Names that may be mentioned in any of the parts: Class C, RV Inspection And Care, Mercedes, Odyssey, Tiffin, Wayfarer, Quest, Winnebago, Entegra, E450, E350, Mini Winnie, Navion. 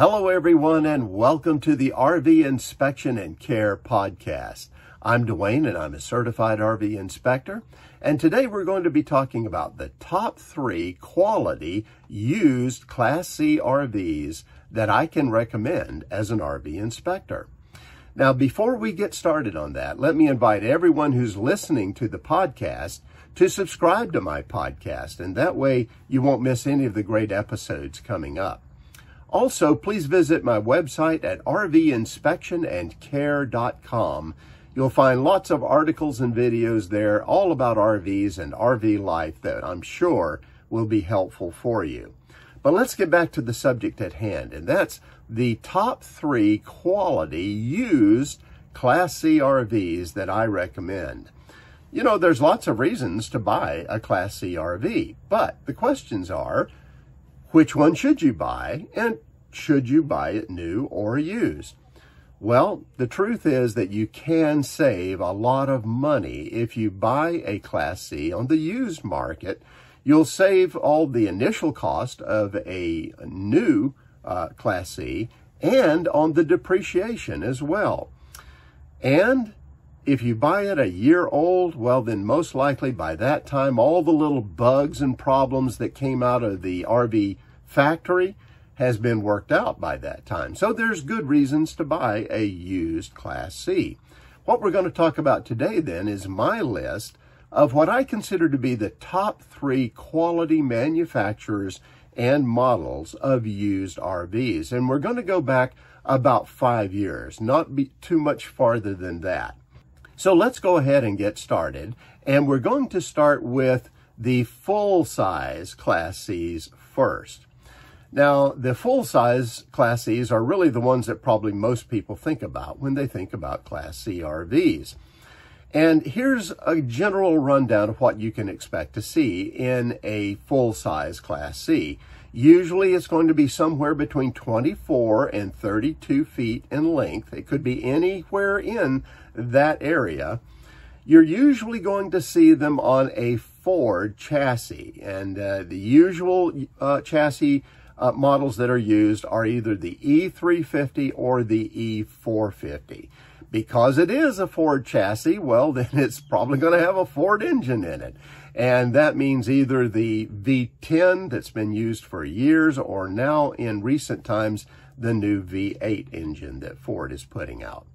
Hello everyone and welcome to the RV Inspection and Care podcast. I'm Dwayne and I'm a certified RV inspector, and today we're going to be talking about the top 3 quality used Class C RVs that I can recommend as an RV inspector. Now, before we get started on that, let me invite everyone who's listening to the podcast to subscribe to my podcast, and that way you won't miss any of the great episodes coming up. Also, please visit my website at rvinspectionandcare.com. You'll find lots of articles and videos there all about RVs and RV life that I'm sure will be helpful for you. But let's get back to the subject at hand, and that's the top 3 quality used Class C RVs that I recommend. You know, there's lots of reasons to buy a Class C RV, but the questions are, which one should you buy, and should you buy it new or used? Well, the truth is that you can save a lot of money if you buy a Class C on the used market. You'll save all the initial cost of a new Class C and on the depreciation as well. And if you buy it a year old, well, then most likely by that time, all the little bugs and problems that came out of the RV factory has been worked out by that time. So there's good reasons to buy a used Class C. What we're going to talk about today then is my list of what I consider to be the top 3 quality manufacturers and models of used RVs. And we're going to go back about 5 years, not be too much farther than that. So let's go ahead and get started, and we're going to start with the full-size Class Cs first. Now, the full-size Class Cs are really the ones that probably most people think about when they think about Class C RVs. And here's a general rundown of what you can expect to see in a full-size Class C. Usually it's going to be somewhere between 24 and 32 feet in length. It could be anywhere in that area. You're usually going to see them on a Ford chassis, and the usual chassis models that are used are either the E350 or the E450. Because it is a Ford chassis, well, then it's probably going to have a Ford engine in it. And that means either the V10 that's been used for years, or now in recent times, the new V8 engine that Ford is putting out.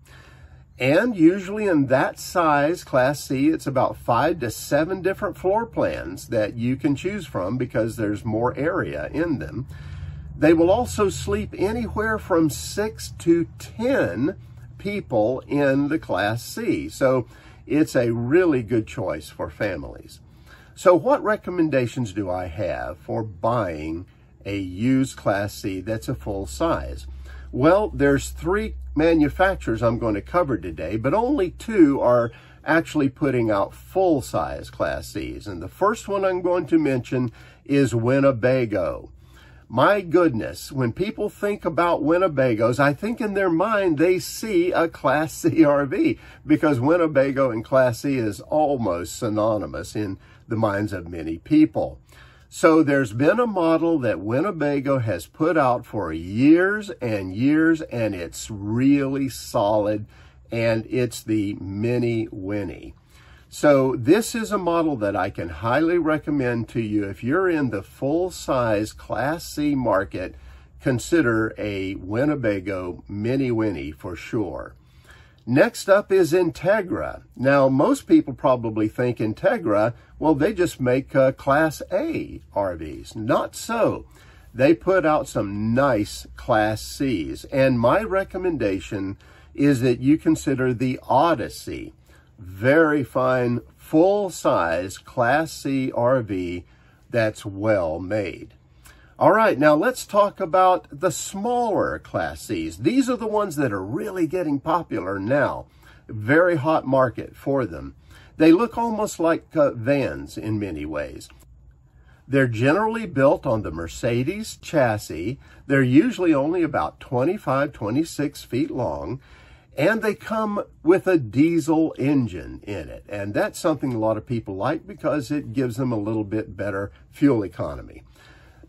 And usually in that size, Class C, it's about 5 to 7 different floor plans that you can choose from because there's more area in them. They will also sleep anywhere from 6 to 10 people in the Class C, so it's a really good choice for families. So what recommendations do I have for buying a used Class C that's a full size? Well, there's 3 manufacturers I'm going to cover today, but only 2 are actually putting out full-size Class Cs, and the first one I'm going to mention is Winnebago. My goodness, when people think about Winnebagos, I think in their mind they see a Class C RV, because Winnebago and Class C is almost synonymous in the minds of many people. So there's been a model that Winnebago has put out for years, and it's really solid, and it's the Mini Winnie. So this is a model that I can highly recommend to you. If you're in the full-size Class C market, consider a Winnebago Mini Winnie for sure. Next up is Entegra. Now, most people probably think Entegra, well, they just make Class A RVs. Not so. They put out some nice Class Cs, and my recommendation is that you consider the Odyssey. Very fine, full-size Class C RV that's well made. All right, now let's talk about the smaller Class Cs. These are the ones that are really getting popular now. Very hot market for them. They look almost like vans in many ways. They're generally built on the Mercedes chassis. They're usually only about 25, 26 feet long, and they come with a diesel engine in it. And that's something a lot of people like because it gives them a little bit better fuel economy.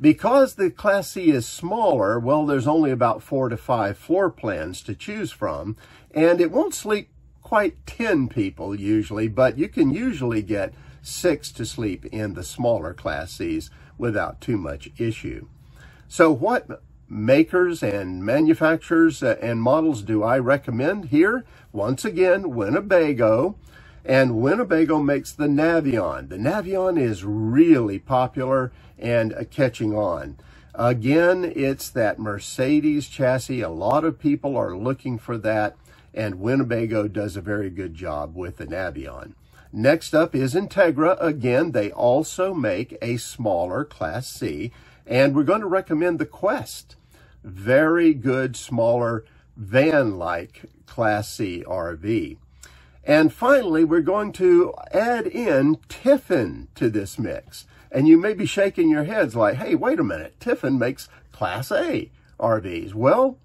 Because the Class C is smaller, well, there's only about 4 to 5 floor plans to choose from, and it won't sleep quite 10 people usually, but you can usually get 6 to sleep in the smaller Class Cs without too much issue. So what makers and manufacturers and models do I recommend here? Once again, Winnebago. And Winnebago makes the Navion. The Navion is really popular and catching on. Again, it's that Mercedes chassis. A lot of people are looking for that, and Winnebago does a very good job with the Navion. Next up is Entegra. Again, they also make a smaller Class C, and we're going to recommend the Quest. Very good, smaller, van-like Class C RV. And finally, we're going to add in Tiffin to this mix. And you may be shaking your heads like, hey, wait a minute, Tiffin makes Class A RVs. Well,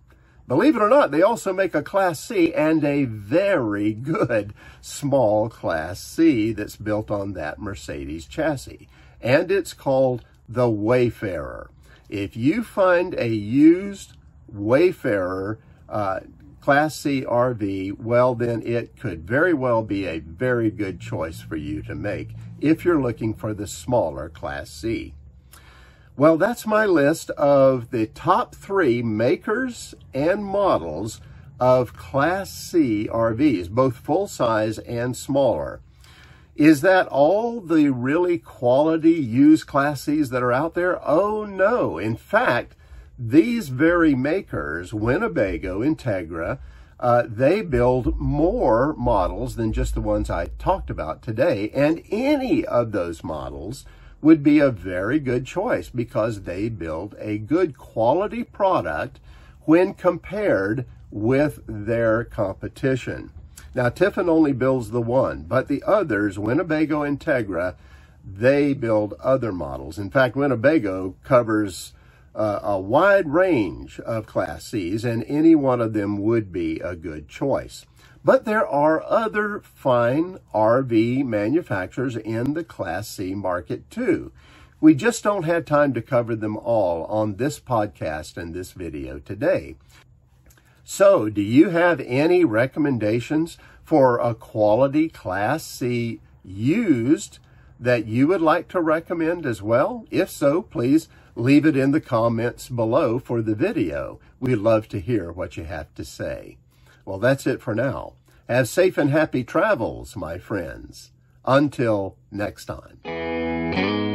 believe it or not, they also make a Class C, and a very good small Class C that's built on that Mercedes chassis. And it's called the Wayfarer. If you find a used Wayfarer Class C RV, well, then it could very well be a very good choice for you to make if you're looking for the smaller Class C. Well, that's my list of the top 3 makers and models of Class C RVs, both full-size and smaller. Is that all the really quality used Class Cs that are out there? Oh, no. In fact, these very makers, Winnebago, Entegra, they build more models than just the ones I talked about today. And any of those models would be a very good choice because they build a good quality product when compared with their competition. Now, Tiffin only builds the one, but the others, Winnebago, Entegra, they build other models. In fact, Winnebago covers a wide range of Class Cs, and any one of them would be a good choice. But there are other fine RV manufacturers in the Class C market too. We just don't have time to cover them all on this podcast and this video today. So, do you have any recommendations for a quality Class C used that you would like to recommend as well? If so, please leave it in the comments below for the video. We'd love to hear what you have to say. Well, that's it for now. Have safe and happy travels, my friends. Until next time.